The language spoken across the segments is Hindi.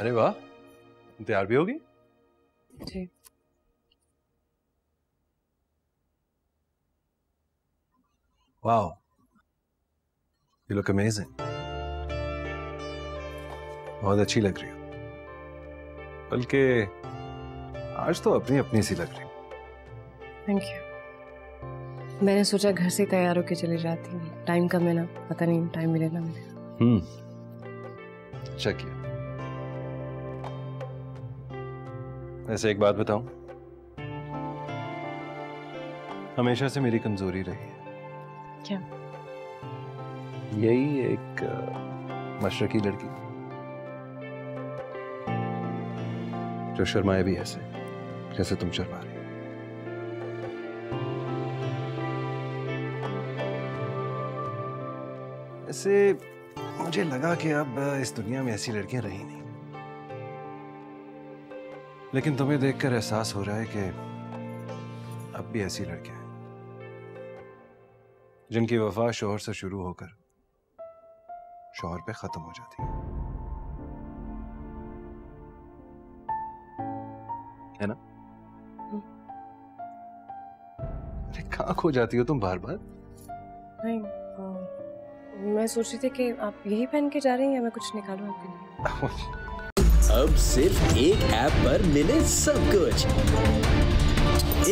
अरे वाह, तैयार भी होगी? जी। Wow, you look amazing. बहुत अच्छी लग रही हो, बल्कि आज तो अपनी अपनी सी लग रही। Thank you. मैंने सोचा घर से तैयार होके चली जाती, टाइम कम है ना, पता नहीं टाइम मिलेगा मुझे। अच्छा किया। ऐसे एक बात बताऊं, हमेशा से मेरी कमजोरी रही है। क्या? यही एक मशरकी लड़की जो शर्माए भी ऐसे जैसे तुम शर्मा रही हो। ऐसे मुझे लगा कि अब इस दुनिया में ऐसी लड़कियां रही नहीं, लेकिन तुम्हें देखकर एहसास हो रहा है कि अब भी ऐसी लड़कियां हैं जिनकी वफा शौहर से शुरू होकर शौहर पे खत्म हो जाती है ना? अरे कहाँ खो जाती हो तुम बार बार? नहीं, मैं सोच रही थी कि आप यही पहन के जा रही हैं, मैं कुछ निकालूं आपके लिए। अब सिर्फ एक ऐप पर मिले सब कुछ।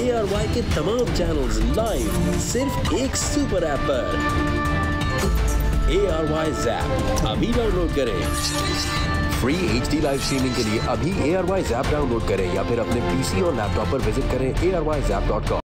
ARY के तमाम चैनल्स लाइव सिर्फ एक सुपर ऐप पर। ARY ऐप अभी डाउनलोड करें। फ्री HD लाइव स्ट्रीमिंग के लिए अभी ARY ऐप डाउनलोड करें या फिर अपने PC और लैपटॉप पर विजिट करें ARYZapp.com।